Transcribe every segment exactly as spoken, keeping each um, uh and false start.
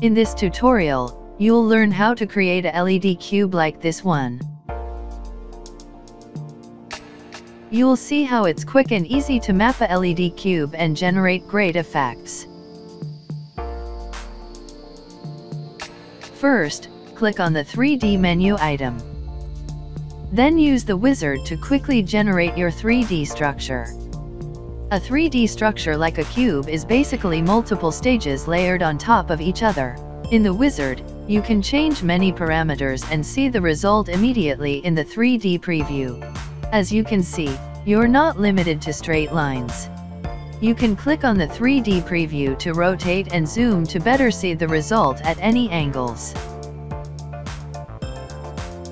In this tutorial, you'll learn how to create a L E D cube like this one. You'll see how it's quick and easy to map a L E D cube and generate great effects. First, click on the three D menu item. Then use the wizard to quickly generate your three D structure. A three D structure like a cube is basically multiple stages layered on top of each other. In the wizard, you can change many parameters and see the result immediately in the three D preview. As you can see, you're not limited to straight lines. You can click on the three D preview to rotate and zoom to better see the result at any angles.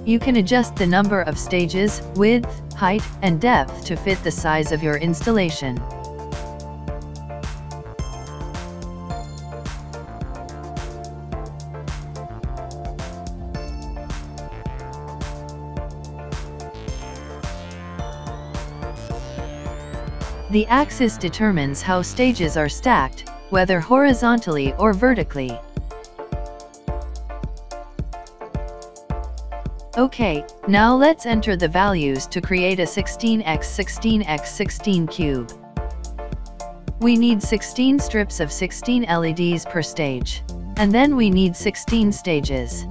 You can adjust the number of stages, width, height, and depth to fit the size of your installation. The axis determines how stages are stacked, whether horizontally or vertically. Okay, now let's enter the values to create a sixteen by sixteen by sixteen cube. We need sixteen strips of sixteen L E Ds per stage. And then we need sixteen stages.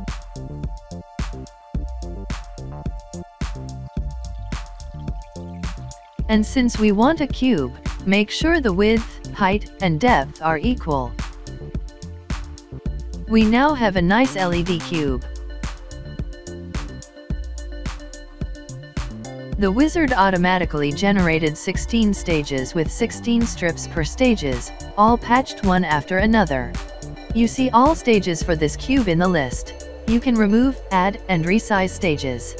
And since we want a cube, make sure the width, height, and depth are equal. We now have a nice L E D cube. The wizard automatically generated sixteen stages with sixteen strips per stages, all patched one after another. You see all stages for this cube in the list. You can remove, add, and resize stages.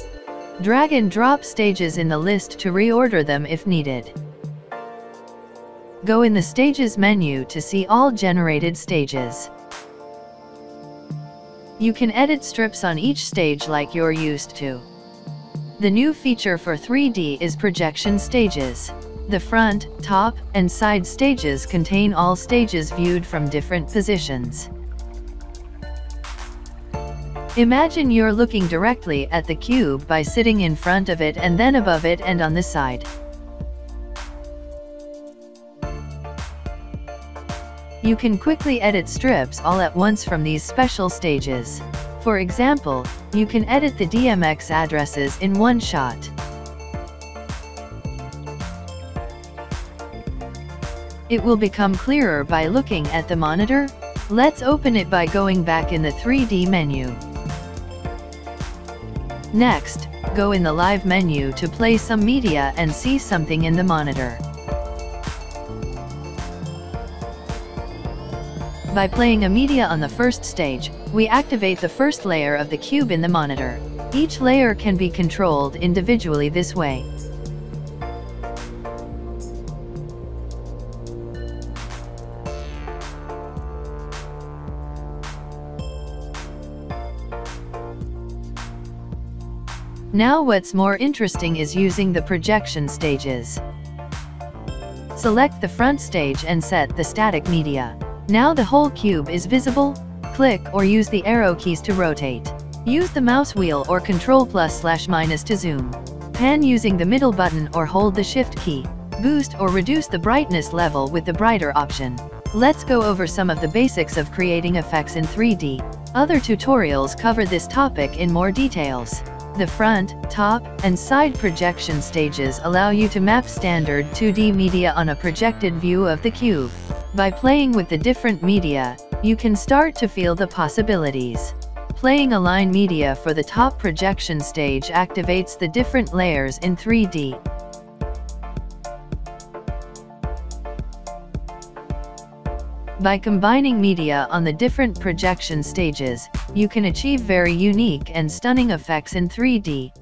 Drag and drop stages in the list to reorder them if needed. Go in the Stages menu to see all generated stages. You can edit strips on each stage like you're used to. The new feature for three D is projection stages. The front, top, and side stages contain all stages viewed from different positions. Imagine you're looking directly at the cube by sitting in front of it and then above it and on the side. You can quickly edit strips all at once from these special stages. For example, you can edit the D M X addresses in one shot. It will become clearer by looking at the monitor. Let's open it by going back in the three D menu. Next, go in the Live menu to play some media and see something in the monitor. By playing a media on the first stage, we activate the first layer of the cube in the monitor. Each layer can be controlled individually this way. Now what's more interesting is using the projection stages. Select the front stage and set the static media. Now the whole cube is visible. Click or use the arrow keys to rotate. Use the mouse wheel or Control plus slash minus to zoom. Pan using the middle button or hold the Shift key. Boost or reduce the brightness level with the brighter option. Let's go over some of the basics of creating effects in three D. Other tutorials cover this topic in more details. The front, top, and side projection stages allow you to map standard two D media on a projected view of the cube. By playing with the different media, you can start to feel the possibilities. Playing align media for the top projection stage activates the different layers in three D. By combining media on the different projection stages, you can achieve very unique and stunning effects in three D.